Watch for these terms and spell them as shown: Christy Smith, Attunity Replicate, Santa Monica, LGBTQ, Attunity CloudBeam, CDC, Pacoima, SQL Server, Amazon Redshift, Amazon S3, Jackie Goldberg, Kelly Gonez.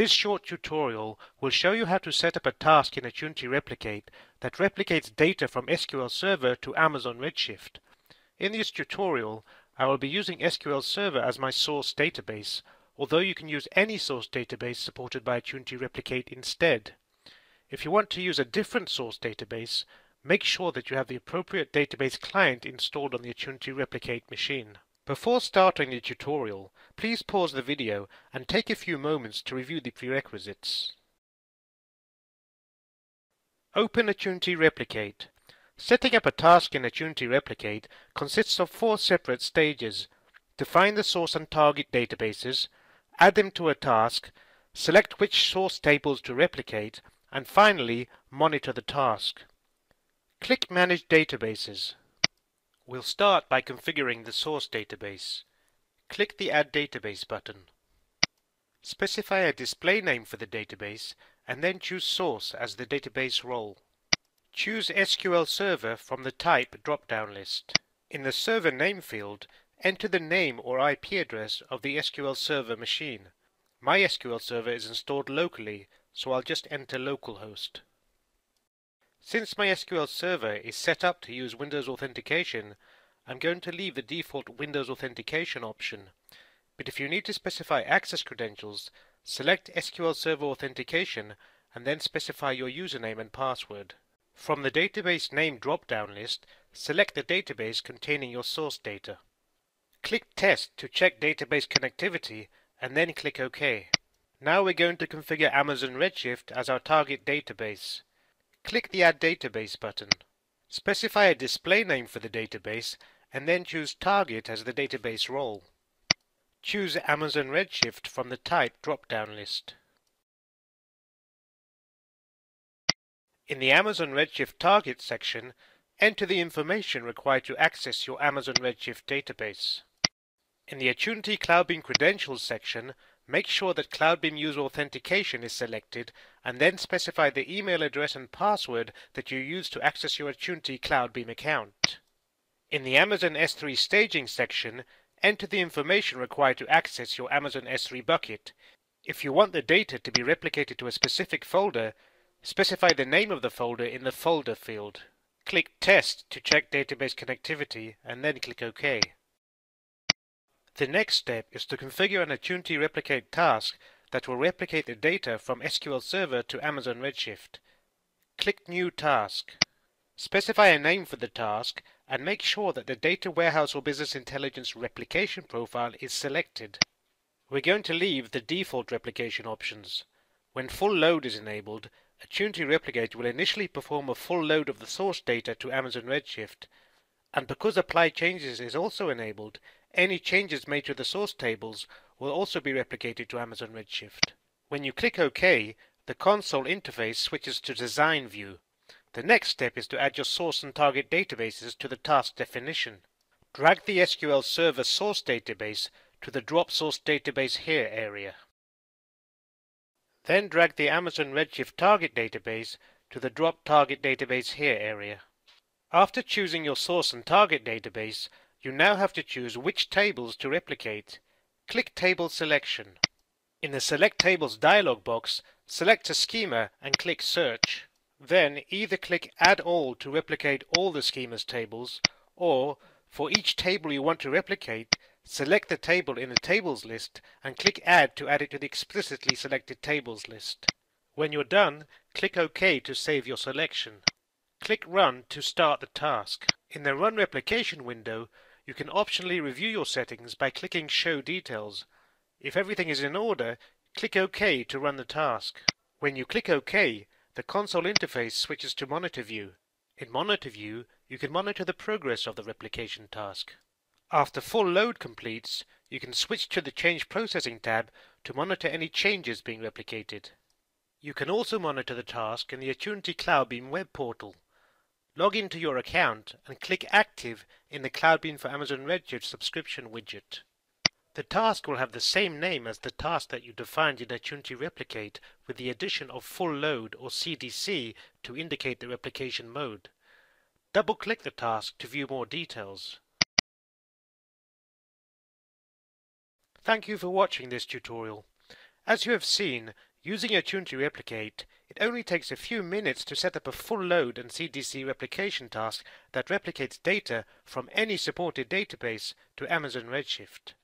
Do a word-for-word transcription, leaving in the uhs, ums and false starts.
This short tutorial will show you how to set up a task in Attunity Replicate that replicates data from S Q L Server to Amazon Redshift. In this tutorial, I will be using S Q L Server as my source database, although you can use any source database supported by Attunity Replicate instead. If you want to use a different source database, make sure that you have the appropriate database client installed on the Attunity Replicate machine. Before starting the tutorial, please pause the video and take a few moments to review the prerequisites. Open Attunity Replicate. Setting up a task in Attunity Replicate consists of four separate stages. Define the source and target databases, add them to a task, select which source tables to replicate, and finally, monitor the task. Click Manage Databases. We'll start by configuring the source database. Click the Add Database button. Specify a display name for the database and then choose Source as the database role. Choose S Q L Server from the Type drop-down list. In the Server Name field, enter the name or I P address of the S Q L Server machine. My S Q L Server is installed locally, so I'll just enter localhost. Since my S Q L Server is set up to use Windows Authentication, I'm going to leave the default Windows Authentication option. But if you need to specify access credentials, select S Q L Server Authentication and then specify your username and password. From the Database Name drop-down list, select the database containing your source data. Click Test to check database connectivity and then click OK. Now we're going to configure Amazon Redshift as our target database. Click the Add Database button. Specify a display name for the database and then choose Target as the database role. Choose Amazon Redshift from the Type drop-down list. In the Amazon Redshift Target section, enter the information required to access your Amazon Redshift database. In the Attunity CloudBeam Credentials section, make sure that CloudBeam User Authentication is selected and then specify the email address and password that you use to access your Attunity CloudBeam account. In the Amazon S three Staging section, enter the information required to access your Amazon S three bucket. If you want the data to be replicated to a specific folder, specify the name of the folder in the Folder field. Click Test to check database connectivity and then click OK. The next step is to configure an Attunity Replicate task that will replicate the data from S Q L Server to Amazon Redshift. Click New Task. Specify a name for the task and make sure that the Data Warehouse or Business Intelligence replication profile is selected. We're going to leave the default replication options. When full load is enabled, Attunity Replicate will initially perform a full load of the source data to Amazon Redshift, and because Apply Changes is also enabled, any changes made to the source tables will also be replicated to Amazon Redshift. When you click OK, the console interface switches to Design View. The next step is to add your source and target databases to the task definition. Drag the S Q L Server source database to the Drop Source Database Here area. Then drag the Amazon Redshift target database to the Drop Target Database Here area. After choosing your source and target database, you now have to choose which tables to replicate. Click Table Selection. In the Select Tables dialog box, select a schema and click Search. Then either click Add All to replicate all the schema's tables, or for each table you want to replicate, select the table in the Tables list and click Add to add it to the explicitly selected Tables list. When you're done, click OK to save your selection. Click Run to start the task. In the Run Replication window, you can optionally review your settings by clicking Show Details. If everything is in order, click OK to run the task. When you click OK, the console interface switches to Monitor View. In Monitor View, you can monitor the progress of the replication task. After full load completes, you can switch to the Change Processing tab to monitor any changes being replicated. You can also monitor the task in the Attunity CloudBeam web portal. Log into your account and click Active in the CloudBeam for Amazon Redshift subscription widget. The task will have the same name as the task that you defined in Attunity Replicate, with the addition of Full Load or C D C to indicate the replication mode. Double-click the task to view more details. Thank you for watching this tutorial. As you have seen, Using Attunity Replicate, it only takes a few minutes to set up a full load and C D C replication task that replicates data from any supported database to Amazon Redshift.